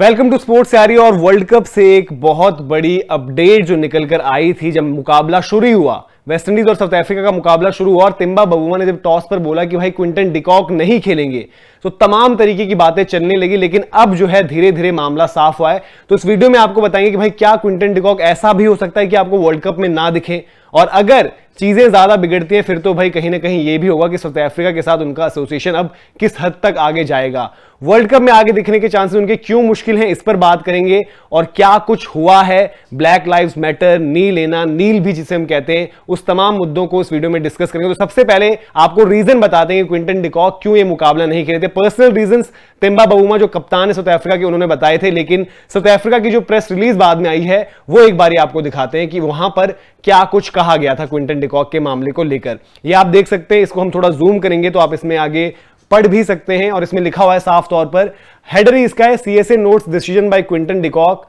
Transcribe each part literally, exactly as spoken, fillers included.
Welcome to sports यारी। और world cup से एक बहुत बड़ी अपडेट जो निकल कर आई थी जब मुकाबला शुरू हुआ, वेस्टइंडीज और साउथ अफ्रीका का मुकाबला शुरू हुआ और टेम्बा बावुमा ने जब टॉस पर बोला कि भाई क्विंटन डी कॉक नहीं खेलेंगे तो तमाम तरीके की बातें चलने लगी। लेकिन अब जो है धीरे धीरे मामला साफ हुआ है। तो इस वीडियो में आपको बताएंगे कि भाई क्या क्विंटन डी कॉक ऐसा भी हो सकता है कि आपको वर्ल्ड कप में ना दिखे, और अगर चीजें ज्यादा बिगड़ती हैं फिर तो भाई कहीं ना कहीं ये भी होगा कि साउथ अफ्रीका के साथ उनका एसोसिएशन अब किस हद तक आगे जाएगा। वर्ल्ड कप में आगे दिखने के चांसेस उनके क्यों मुश्किल हैं, इस पर बात करेंगे। और क्या कुछ हुआ है ब्लैक लाइव्स मैटर, नी लेना, नील भी जिसे हम कहते हैं, उस तमाम मुद्दों को इस वीडियो में डिस्कस करेंगे। तो सबसे पहले आपको रीजन बताते हैं कि क्विंटन डी कॉक क्यों ये मुकाबला नहीं खेले थे। पर्सनल रीजंस टेम्बा बावुमा जो कप्तान है साउथ अफ्रीका के, उन्होंने बताए थे। लेकिन साउथ अफ्रीका की जो प्रेस रिलीज बाद में आई है वो एक बार आपको दिखाते हैं कि वहां पर क्या कुछ कहा गया था क्विंटन डी कॉक के मामले को लेकर। ये आप देख सकते हैं, इसको हम थोड़ा जूम करेंगे तो आप इसमें आगे पढ़ भी सकते हैं। और इसमें लिखा हुआ है साफ तौर पर, हेडर इसका है CSA notes decision by Quinton de Kock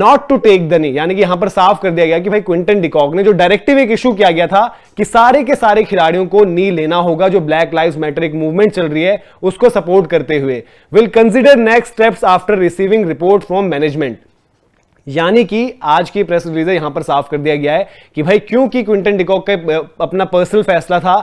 not to take the knee. यानी कि यहां पर साफ कर दिया गया कि भाई क्विंटन डी कॉक ने जो डायरेक्टिव एक इशू किया गया था कि सारे के सारे खिलाड़ियों को नी लेना होगा, जो ब्लैक लाइव्स मैटर एक मूवमेंट चल रही है उसको सपोर्ट करते हुए, will consider next steps after receiving report from management. यानी कि आज की प्रेस रिलीज यहां पर साफ कर दिया गया है कि भाई क्योंकि क्विंटन डी कॉक का अपना पर्सनल फैसला था,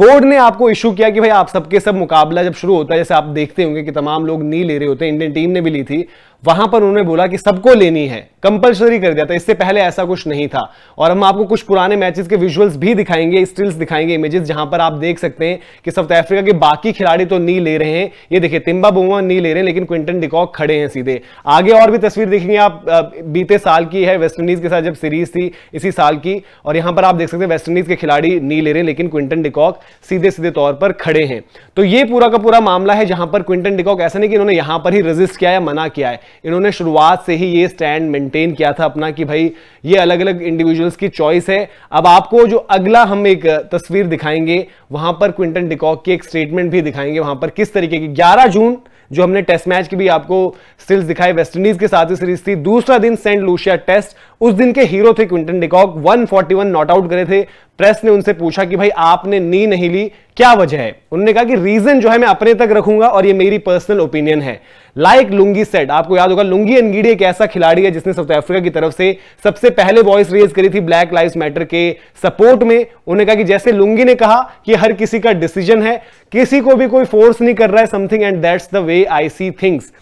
बोर्ड ने आपको इशू किया कि भाई आप सबके सब मुकाबला जब शुरू होता है, जैसे आप देखते होंगे कि तमाम लोग नी ले रहे होते हैं, इंडियन टीम ने भी ली थी, वहां पर उन्होंने बोला कि सबको लेनी है, कंपलसरी कर दिया था। इससे पहले ऐसा कुछ नहीं था। और हम आपको कुछ पुराने मैचेस के विजुअल्स भी दिखाएंगे, स्टिल्स दिखाएंगे, इमेजेस, जहां पर आप देख सकते हैं कि साउथ अफ्रीका के बाकी खिलाड़ी तो नी ले रहे हैं। ये देखिए टेम्बा बावुमा नी ले रहे हैं लेकिन क्विंटन डी कॉक खड़े हैं सीधे। आगे और भी तस्वीर देखेंगे आप, बीते साल की है वेस्टइंडीज के साथ जब सीरीज थी इसी साल की, और यहां पर आप देख सकते हैं वेस्टइंडीज के खिलाड़ी नी ले रहे हैं लेकिन क्विंटन डी कॉक सीधे सीधे तौर पर खड़े हैं। तो ये पूरा का पूरा मामला है जहां पर क्विंटन डी कॉक, ऐसा नहीं कि इन्होंने यहां पर ही रेजिस्ट किया या मना किया है, इन्होंने शुरुआत से ही ये स्टैंड मेंटेन किया था अपना कि भाई ये अलग अलग इंडिविजुअल्स की चॉइस है। अब आपको जो अगला हम एक तस्वीर दिखाएंगे वहां पर क्विंटन डी कॉक की एक स्टेटमेंट भी दिखाएंगे, वहां पर किस तरीके की ग्यारह जून जो हमने टेस्ट मैच की भी आपको स्टिल्स दिखाई, वेस्टइंडीज के साथ ही सीरीज थी, दूसरा दिन सेंट लूसिया टेस्ट, उस दिन के हीरो थे क्विंटन डी कॉक, एक सौ इकतालीस नॉट आउट करे थे। प्रेस ने उनसे पूछा कि भाई आपने नी नहीं ली, क्या वजह है? उन्होंने कहा कि रीजन जो है मैं अपने तक रखूंगा और ये मेरी पर्सनल ओपिनियन है। लाइक लुंगी सेड, आपको याद होगा लुंगी एनगिडी एक ऐसा खिलाड़ी है जिसने साउथ अफ्रीका की तरफ से सबसे पहले वॉइस रेज करी थी ब्लैक लाइव्स मैटर के सपोर्ट में। उन्होंने कहा कि जैसे लुंगी ने कहा कि हर किसी का डिसीजन है, किसी को भी कोई फोर्स नहीं कर रहा है, something and that's the way I see things.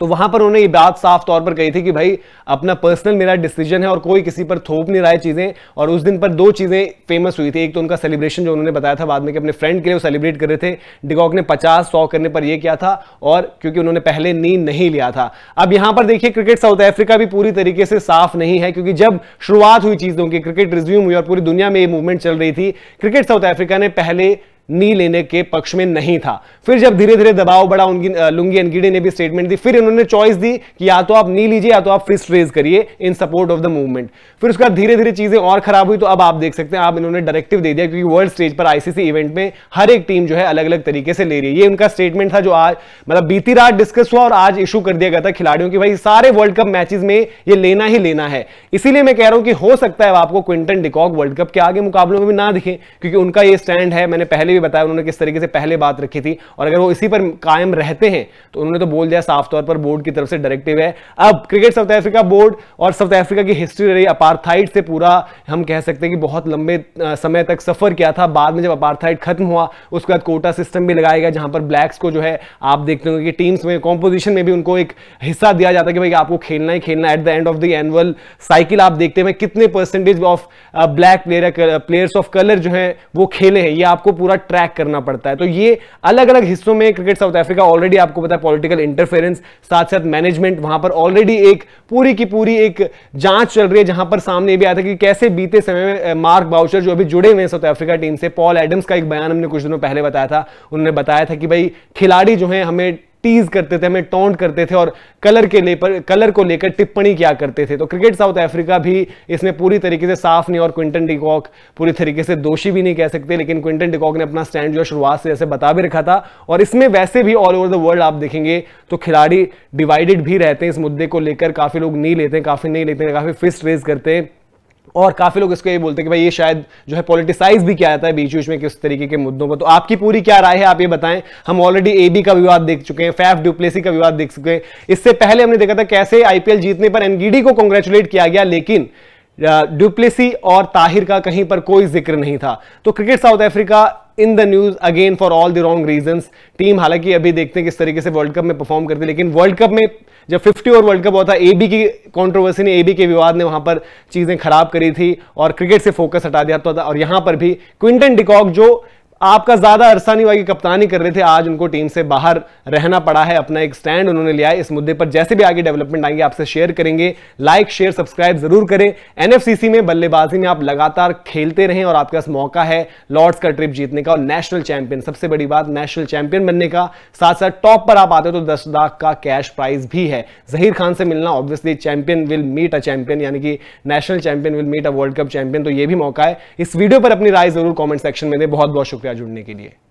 तो वहां पर उन्होंने ये बात साफ तौर पर कही थी कि भाई अपना पर्सनल मेरा डिसीजन है और कोई किसी पर थोप नहीं रहा है चीजें। और उस दिन पर दो चीजें फेमस हुई थी, एक तो उनका सेलिब्रेशन जो उन्होंने बताया था बाद में कि अपने फ्रेंड के लिए वो सेलिब्रेट कर रहे थे, डी कॉक ने पचास सौ करने पर ये किया था, और क्योंकि उन्होंने पहले नी नहीं लिया था। अब यहां पर देखिए क्रिकेट साउथ अफ्रीका भी पूरी तरीके से साफ नहीं है, क्योंकि जब शुरुआत हुई चीजों की, क्रिकेट रिज्यूम हुई और पूरी दुनिया में ये मूवमेंट चल रही थी, क्रिकेट साउथ अफ्रीका ने पहले नी लेने के पक्ष में नहीं था। फिर जब धीरे धीरे दबाव बढ़ा, उनकी लुंगी एनगिडी ने भी स्टेटमेंट दी, फिर इन्होंने चॉइस दी कि या तो आप नी लीजिए या तो आप फिस्ट रेज करिए in support of the movement. फिर उसके बाद धीरे धीरे चीजें और खराब हुई। तो अब आप देख सकते हैं, आप इन्होंने डायरेक्टिव दे दिया, क्योंकि वर्ल्ड स्टेज पर आईसीसी इवेंट में हर एक टीम जो है अलग अलग तरीके से ले रही है। ये उनका स्टेटमेंट था जो आज मतलब बीती रात डिस्कस हुआ और आज इशू कर दिया गया था खिलाड़ियों की, भाई सारे वर्ल्ड कप मैचेस में ये लेना ही लेना है। इसीलिए मैं कह रहा हूं कि हो सकता है आपको Quinton de Kock world cup के आगे मुकाबलों में भी ना दिखे, क्योंकि उनका ये स्टैंड है। मैंने पहले बताया उन्होंने किस तरीके से पहले बात रखी थी, और अगर वो इसी पर कायम रहते हैं तो उन्होंने तो बोल दिया साफ तौर पर बोर्ड की तरफ से डायरेक्टिव है। अब क्रिकेट साउथ अफ्रीका बोर्ड और साउथ अफ्रीका की हिस्ट्री रही, अपार्थाइड से पूरा हम कह सकते हैं कि बहुत लंबे समय तक सफर किया था। बाद में जब अपार्थाइड खत्म हुआ उसके बाद कोटा सिस्टम भी लगाया गया, जहां पर ब्लैक्स को जो है आप देखते होंगे कि टीम्स में कॉम्पोजिशन में भी उनको एक हिस्सा दिया जाता है कि भाई आपको खेलना ही खेलना। At the end of the annual cycle आप देखते हैं कितने percentage of black player players of colour जो है वो खेले हैं, ये आपको पूरा ट्रैक करना पड़ता है। तो ये अलग अलग हिस्सों में क्रिकेट साउथ अफ्रीका ऑलरेडी आपको पता है पॉलिटिकल इंटरफेरेंस, साथ साथ मैनेजमेंट, वहां पर ऑलरेडी एक पूरी की पूरी एक जांच चल रही है, जहां पर सामने भी आया था कि कैसे बीते समय में मार्क बाउचर जो अभी जुड़े हुए हैं साउथ अफ्रीका टीम से, पॉल एडम्स का एक बयान हमने कुछ दिनों पहले बताया था, उन्होंने बताया था कि भाई खिलाड़ी जो है हमें टीज करते थे, हमें टॉन्ट करते थे और कलर के लेकर कलर को लेकर टिप्पणी किया करते थे। तो क्रिकेट साउथ अफ्रीका भी इसमें पूरी तरीके से साफ नहीं, और क्विंटन डी कॉक पूरी तरीके से दोषी भी नहीं कह सकते, लेकिन क्विंटन डी कॉक ने अपना स्टैंड जो है शुरुआत से जैसे बता भी रखा था। और इसमें वैसे भी ऑल ओवर द वर्ल्ड आप देखेंगे तो खिलाड़ी डिवाइडेड भी रहते हैं इस मुद्दे को लेकर, काफी लोग नहीं लेते हैं, काफी नहीं लेते हैं, काफी फिस्ट रेज करते हैं। और काफी लोग इसको ये बोलते हैं कि भाई ये शायद जो है पॉलिटिसाइज भी किया जाता है बीच बीच में किस तरीके के मुद्दों पर। तो आपकी पूरी क्या राय है, आप ये बताएं। हम ऑलरेडी एबी का विवाद देख चुके हैं, फैफ डु प्लेसी का विवाद देख चुके हैं। इससे पहले हमने देखा था कैसे आईपीएल जीतने पर एनगिडी को कांग्रेचुलेट किया गया, लेकिन डु प्लेसी और ताहिर का कहीं पर कोई जिक्र नहीं था। तो cricket South Africa in the news again for all the wrong reasons. Team हालांकि अभी देखते हैं किस तरीके से वर्ल्ड कप में परफॉर्म करती है, लेकिन वर्ल्ड कप में जब फिफ्टी ओवर वर्ल्ड कप हुआ था, एबी की कंट्रोवर्सी ने, एबी के विवाद ने वहां पर चीजें खराब करी थी और क्रिकेट से फोकस हटा दिया था। और यहां पर भी क्विंटन डी कॉक जो आपका ज्यादा अरसा नहीं हुआ कि कप्तानी कर रहे थे, आज उनको टीम से बाहर रहना पड़ा है। अपना एक स्टैंड उन्होंने लिया है इस मुद्दे पर। जैसे भी आगे डेवलपमेंट आएंगे आपसे शेयर करेंगे। लाइक शेयर सब्सक्राइब जरूर करें। एनएफसीसी में बल्लेबाजी में आप लगातार खेलते रहें और आपके पास मौका है लॉर्ड्स का ट्रिप जीतने का और नेशनल चैंपियन, सबसे बड़ी बात नेशनल चैंपियन बनने का। साथ साथ टॉप पर आप आते हो तो दस लाख का कैश प्राइज भी है। जहीर खान से मिलना, obviously champion will meet a champion, यानी कि national champion will meet a world cup champion, तो यह भी मौका है। इस वीडियो पर अपनी राय जरूर कॉमेंट सेक्शन में दें। बहुत बहुत शुक्रिया जुड़ने के लिए।